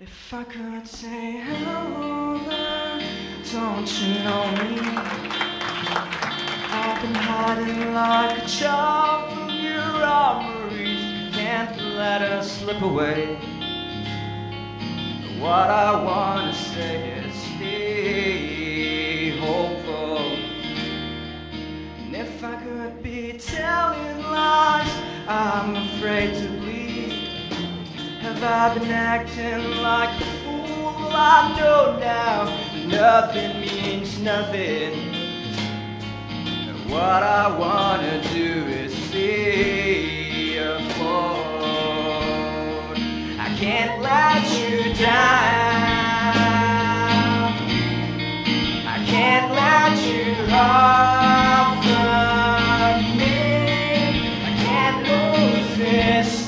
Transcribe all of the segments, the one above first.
If I could say hello there, don't you know me? I've been hiding like a child from your robberies. Can't let us slip away. What I want to say is be hopeful. And if I could be telling lies, I'm afraid to believe. Have I been acting like a fool? I know now nothing means nothing. And what I want to do is see you float. I can't let you down. I can't let you off of me. I can't lose this.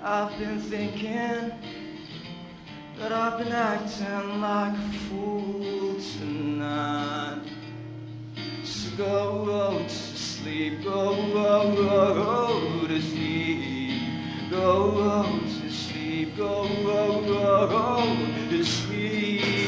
I've been thinking that I've been acting like a fool tonight. So go to sleep, go to sleep, go to sleep, go to sleep.